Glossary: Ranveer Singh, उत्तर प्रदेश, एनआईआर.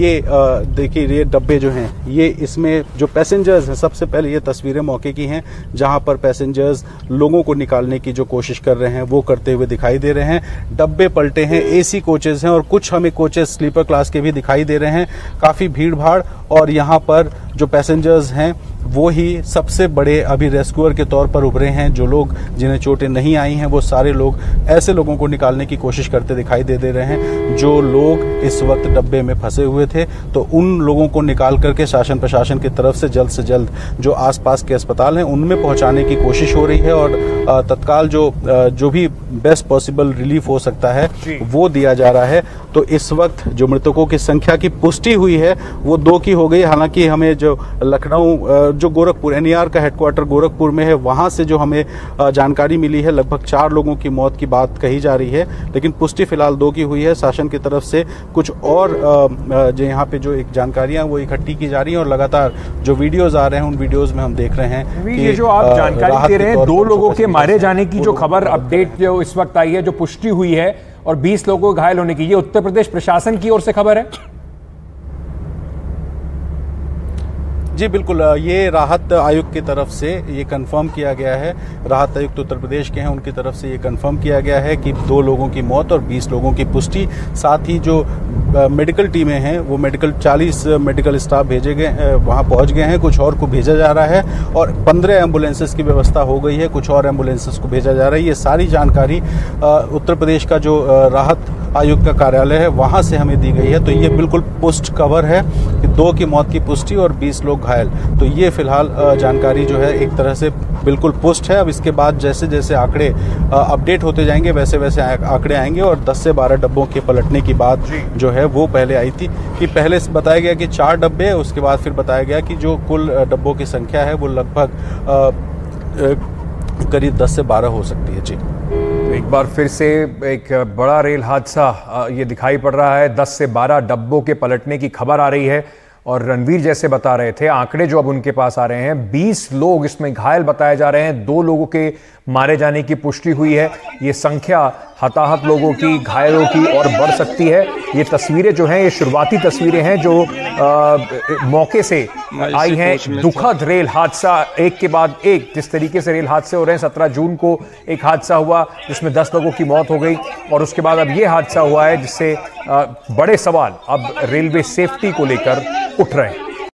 ये देखिए ये डब्बे जो हैं, ये इसमें जो पैसेंजर्स हैं, सबसे पहले ये तस्वीरें मौके की हैं जहां पर पैसेंजर्स लोगों को निकालने की जो कोशिश कर रहे हैं वो करते हुए दिखाई दे रहे हैं। डब्बे पलटे हैं, एसी कोचेस हैं और कुछ हमें कोचेस स्लीपर क्लास के भी दिखाई दे रहे हैं। काफ़ी भीड़ भाड़ और यहाँ पर जो पैसेंजर्स हैं वो ही सबसे बड़े अभी रेस्क्यूअर के तौर पर उभरे हैं। जो लोग जिन्हें चोटें नहीं आई हैं वो सारे लोग ऐसे लोगों को निकालने की कोशिश करते दिखाई दे रहे हैं जो लोग इस वक्त डब्बे में फंसे हुए थे। तो उन लोगों को निकाल करके शासन प्रशासन की तरफ से जल्द जो आसपास के अस्पताल हैं उनमें पहुंचाने की कोशिश हो रही है और तत्काल जो भी बेस्ट पॉसिबल रिलीफ हो सकता है वो दिया जा रहा है। तो इस वक्त जो मृतकों की संख्या की पुष्टि हुई है वो 2 की हो गई। हालांकि हमें जो लखनऊ जो गोरखपुर एनआईआर का हेडक्वार्टर गोरखपुर में है वहां से जो हमें जानकारी मिली है लगभग 4 लोगों की मौत की बात कही जा रही है, लेकिन पुष्टि फिलहाल 2 की हुई है। शासन की तरफ से कुछ और जो यहाँ पे जो एक जानकारियां वो इकट्ठी की जा रही हैं और लगातार जो वीडियोज आ रहे हैं उन वीडियोज में हम देख रहे हैं कि जो आप जानकारी दे रहे हैं 2 लोगों के मारे जाने की जो खबर अपडेट जो इस वक्त आई है जो पुष्टि हुई है और 20 लोगों को घायल होने की, ये उत्तर प्रदेश प्रशासन की ओर से खबर है। जी बिल्कुल, ये राहत आयुक्त की तरफ से ये कंफर्म किया गया है। राहत आयुक्त उत्तर प्रदेश के हैं, उनकी तरफ से ये कंफर्म किया गया है कि 2 लोगों की मौत और 20 लोगों की पुष्टि। साथ ही जो मेडिकल टीमें हैं वो 40 मेडिकल स्टाफ भेजे गए, वहाँ पहुँच गए हैं, कुछ और को भेजा जा रहा है और 15 एम्बुलेंसेस की व्यवस्था हो गई है, कुछ और एम्बुलेंसेस को भेजा जा रहा है। ये सारी जानकारी उत्तर प्रदेश का जो राहत आयुक्त का कार्यालय है वहाँ से हमें दी गई है। तो ये बिल्कुल पुष्ट खबर है कि 2 की मौत की पुष्टि और 20 लोग घायल। तो ये फिलहाल जानकारी जो है एक तरह से बिल्कुल पुष्ट है। अब इसके बाद जैसे जैसे आंकड़े अपडेट होते जाएंगे वैसे वैसे आंकड़े आएंगे और 10 से 12 डब्बों के पलटने की बात जो है वो पहले आई थी कि पहले बताया गया कि 4 डब्बे, उसके बाद फिर बताया गया कि जो कुल डब्बों की संख्या है वो लगभग करीब 10 से 12 हो सकती है। जी एक बार फिर से एक बड़ा रेल हादसा ये दिखाई पड़ रहा है, 10 से 12 डब्बों के पलटने की खबर आ रही है और रणवीर जैसे बता रहे थे आंकड़े जो अब उनके पास आ रहे हैं 20 लोग इसमें घायल बताए जा रहे हैं, 2 लोगों के मारे जाने की पुष्टि हुई है। ये संख्या हताहत लोगों की, घायलों की और बढ़ सकती है। ये तस्वीरें जो हैं ये शुरुआती तस्वीरें हैं जो मौके से आई हैं। दुखद रेल हादसा एक के बाद एक, जिस तरीके से रेल हादसे हो रहे हैं, 17 जून को एक हादसा हुआ जिसमें 10 लोगों की मौत हो गई और उसके बाद अब ये हादसा हुआ है जिससे बड़े सवाल अब रेलवे सेफ्टी को लेकर उठ रहे हैं।